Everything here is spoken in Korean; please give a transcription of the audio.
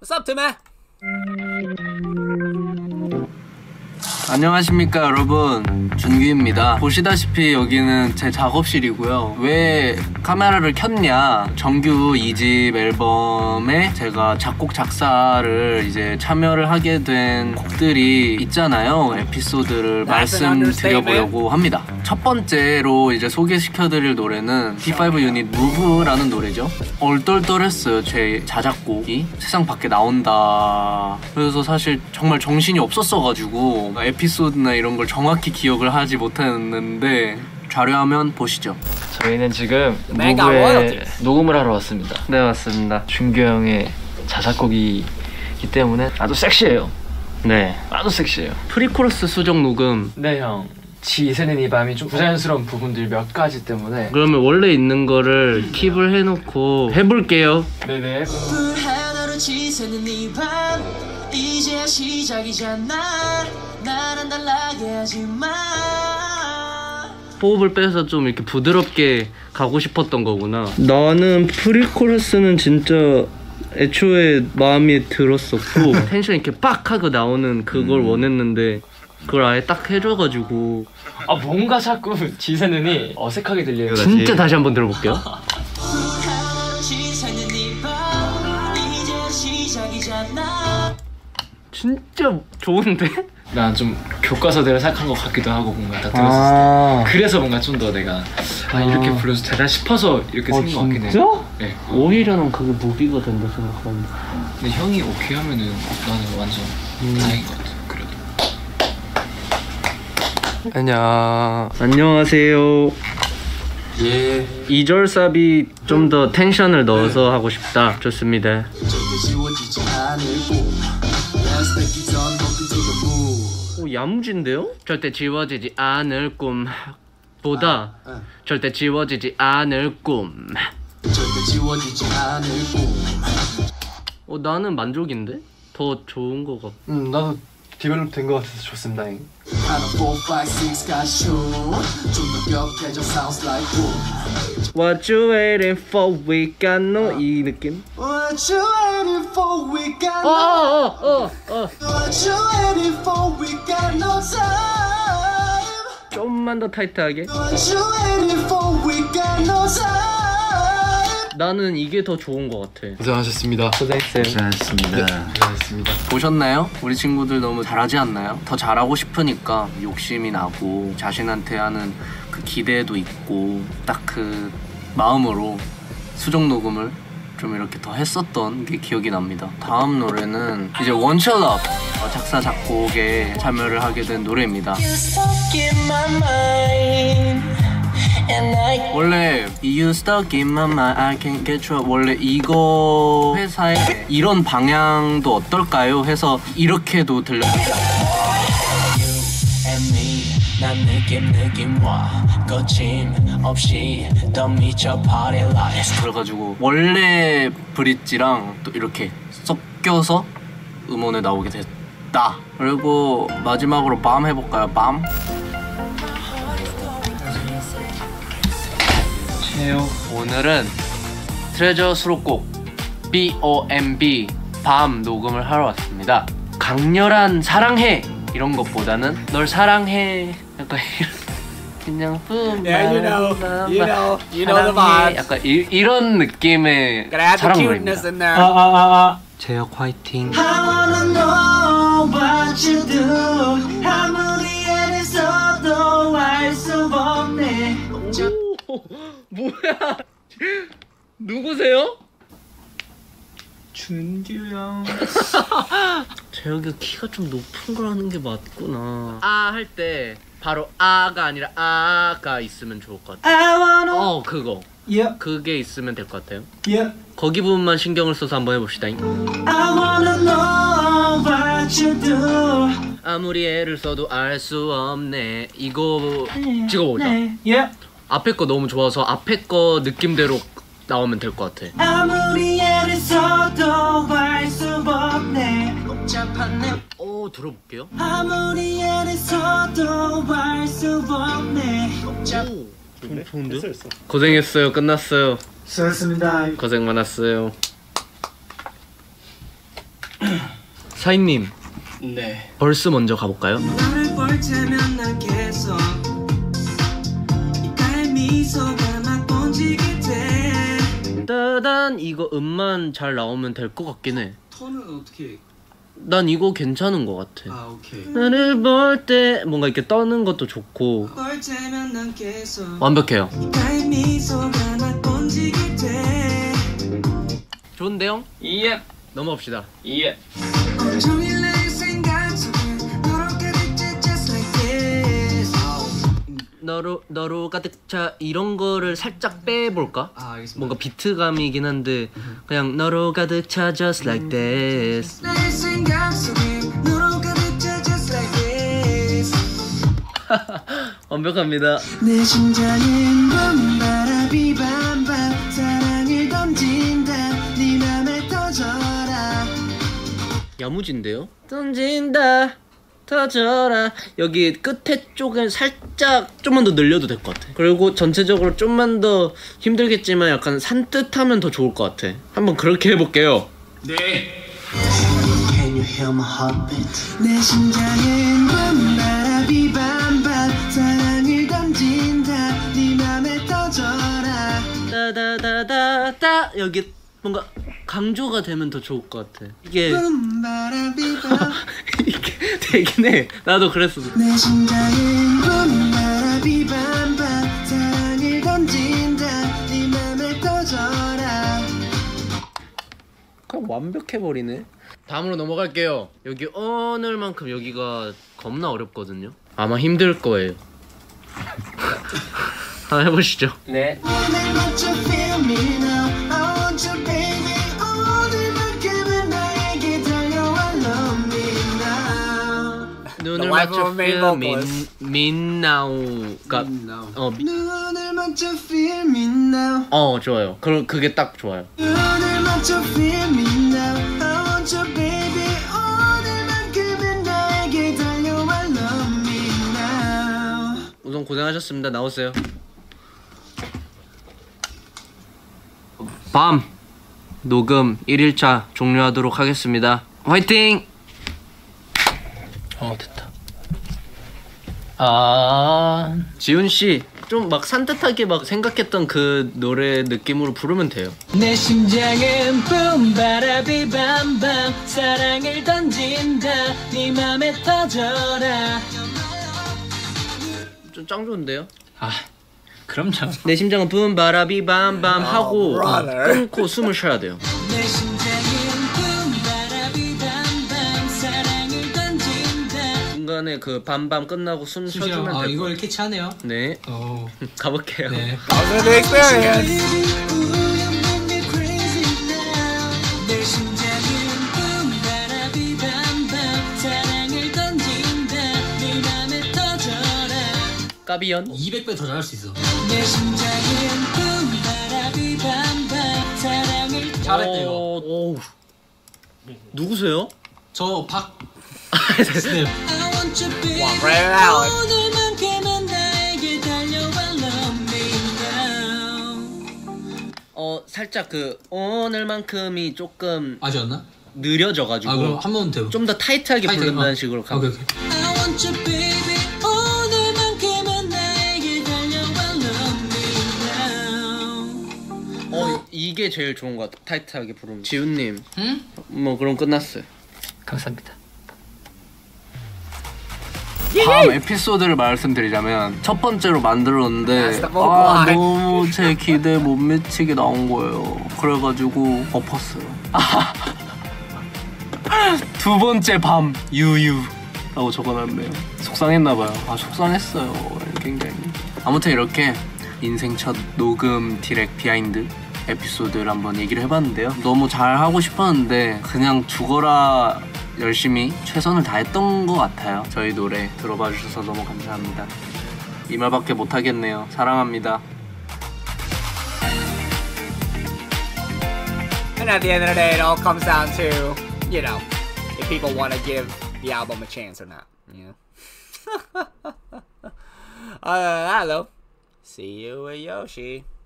What's up, Timmy? 안녕하십니까 여러분, 준규입니다. 보시다시피 여기는 제 작업실이고요. 왜 카메라를 켰냐, 정규 2집 앨범에 제가 작곡 작사를 이제 참여를 하게 된 곡들이 있잖아요. 에피소드를 말씀드려보려고 합니다. 첫 번째로 이제 소개시켜드릴 노래는 D5 유닛 무브라는 노래죠. 얼떨떨했어요, 제 자작곡이 세상 밖에 나온다. 그래서 사실 정말 정신이 없었어가지고 에피소드나 이런 걸 정확히 기억을 하지 못했는데, 자료화면 보시죠. 저희는 지금 무브에 녹음을 하러 왔습니다. 네, 맞습니다. 준규 형의 자작곡이기 때문에 아주 섹시해요. 네, 아주 섹시해요. 프리코러스 수정 녹음. 네, 형. 지 이새는 이 밤이 좀 부자연스러운 부분들 몇 가지 때문에 그러면 원래 있는 거를 킵을 해놓고 해볼게요. 네네. 이제야 시작이잖아. 나는 달라게 하지마. 호흡을 빼서 좀 이렇게 부드럽게 가고 싶었던 거구나. 나는 프리코러스는 진짜 애초에 마음에 들었었고 텐션 이렇게 빡 하고 나오는 그걸 원했는데 그걸 아예 딱 해줘가지고 아 뭔가 자꾸 지새는이 어색하게 들려요. 진짜 다시 한번 들어볼게요. 진짜 좋은데? 난 좀 교과서대로 생각한 것 같기도 하고 뭔가 딱 들었을 때 그래서 뭔가 좀 더 내가 이렇게 불러서 되나 싶어서 이렇게 생긴 것 같긴 해. 진짜? 네. 오히려는 그게 무기가 된다 생각하는데 근데 형이 오케이 하면은 나는 완전 다행인 것 같아. 그래도 안녕하세요. 예. 2절 삽이 좀 더 텐션을 넣어서 하고 싶다. 좋습니다. 오, 야무진데요? 절대 지워지지 않을 꿈 보다 절대 지워지지 않을 꿈. 나는 만족인데? 더 좋은 거 같아. 나도 디벨롭 된 거 같아서 좋습니다. What you waiting for? We got no 이 느낌. What you waiting for? We got no. What you waiting for? We got no time. 좀만 더 타이트하게. What you waiting for? We got no time. 나는 이게 더 좋은 것 같아. 고생하셨습니다. 고생했어요. 고생하셨습니다. 고생하셨습니다. 보셨나요? 우리 친구들 너무 잘하지 않나요? 더 잘하고 싶으니까 욕심이 나고 자신한테 하는 그 기대도 있고 딱 그 마음으로 수정 녹음을 좀 이렇게 더 했었던 게 기억이 납니다. 다음 노래는 이제 원샷 업 작사 작곡에 참여를 하게 된 노래입니다. 원래 You stuck in my mind, I can't get you. 원래 이거 회사에 이런 방향도 어떨까요? 해서 이렇게도 들려요. 난 느낌와 거침 없이 더 미쳐 party life. 그래가지고 원래 브릿지랑 또 이렇게 섞여서 음원에 나오게 됐다. 그리고 마지막으로 밤 해볼까요? 밤? 오늘은 트레저 수록곡 B.O.M.B. 밤 녹음을 하러 왔습니다. 강렬한 사랑해! 이런 것보다는 널 사랑해! 약간 그냥 you know 약간 이런 느낌의 사랑 노래입니다. 재혁 화이팅! 뭐야? 누구세요? 준규형. 재혁이 키가 좀 높은 거라는 게 맞구나. 아 할 때 바로 아가 아니라 아가 있으면 좋을 것 같아요. 그거. Yeah. 그게 있으면 될 것 같아요. Yeah. 거기 부분만 신경을 써서 한번 해봅시다. I wanna know what you do. 아무리 애를 써도 알 수 없네. 이거 찍어보자. Yeah. 앞에 거 너무 좋아서 앞에 거 느낌대로 나오면 될 것 같아. 아무리 애를 써도 알 수 없네. 들어볼게요. 아무리 애를 써도 알 수 없네. 좋은데? 했어. 고생했어요. 끝났어요. 수고하셨습니다. 고생 많았어요. 샤인님. 네. 벌스 먼저 가볼까요? 따단 이거 음만 잘 나오면 될 것 같긴 해. 턴은 어떻게? 난 이거 괜찮은 것 같아. 아 오케이. 나를 볼 때 뭔가 이렇게 떠는 것도 좋고. 완벽해요. 좋은데요? 예. 넘어갑시다. 예. 너로 가득 차 이런 거를 살짝 빼볼까? 아, 알겠습니다. 뭔가 비트감이긴 한데 그냥 너로 가득 차 just like this. 완벽합니다. 내 심장은 봄바람 비밤밤 사랑을 던진다 네 맘에 터져라. 야무진데요? 던진다 터져라. 여기 끝에 쪽은 살짝 좀만 더 늘려도 될 것 같아. 그리고 전체적으로 좀만 더 힘들겠지만 약간 산뜻하면 더 좋을 것 같아. 한번 그렇게 해볼게요. 네. Can you hear my heartbeat? 내 심장은 봄바람 비밤밤 사랑을 던진다 네 맘에 터져라. 따다다다다 여기 뭔가 강조가 되면 더 좋을 것 같아. 이게 이게 되긴 해. 나도 그랬어. 내 심장은 봄바람 비밤밤 사랑을 던진다 네 맘에 터져라. 그냥 완벽해버리네. 다음으로 넘어갈게요. 여기 오늘만큼 여기가 겁나 어렵거든요. 아마 힘들 거예요. 한번 해보시죠. 네. 눈을 맞춰 feel me now. 눈을 맞춰 feel me now. 어 좋아요. 그게 딱 좋아요. 눈을 맞춰 feel me now. I want you baby. 오늘만큼은 나에게 달려와 love me now. 우선 고생하셨습니다. 나오세요. 밤 녹음 1일차 종료하도록 하겠습니다. 화이팅! 어 됐다. 아 지훈 씨 좀 막 산뜻하게 막 생각했던 그 노래 느낌으로 부르면 돼요. 내 심장은 뿜바라비 밤밤 사랑을 던진다 네 맘에 터져라. 좀 짱 좋은데요? 아 그럼요. 내 심장은 뿜바라비 밤밤 하고 끊고 숨을 쉬어야 돼요. 내 중간에 그 밤밤 끝나고 숨 쉬어주면 돼요. 아 이걸 캐치하네요. 네. 오. 가볼게요. 네. 까비연 200배 더 잘할 수 있어. 잘했대요. 오. 누구세요? 저 박. 살짝 그 오늘만큼이 조금 아쉬웠나? 느려져가지고. 아, 그럼 한 번 더. 좀 더 타이트하게 부른다는 식으로 가. 오케이, 오케이. 이게 제일 좋은 것 같아. 타이트하게 부르는. 지훈님. 응? 뭐 그럼 끝났어요. 감사합니다. 다음 에피소드를 말씀드리자면 첫 번째로 만들었는데 아 너무 제 기대에 못 미치게 나온 거예요. 그래가지고 엎었어요. 두 번째 밤 유유라고 적어놨네요. 속상했나봐요. 아 속상했어요 굉장히. 아무튼 이렇게 인생 첫 녹음 디렉 비하인드 에피소드를 한번 얘기를 해봤는데요. 너무 잘하고 싶었는데 그냥 죽어라 열심히 최선을 다했던 것 같아요. 저희 노래 들어봐 주셔서 너무 감사합니다. 이 말밖에 못하겠네요. 사랑합니다. And at the end of the day, it all comes down to, you know, if people want to give the album a chance or not. You know? Hello. See you with Yoshi.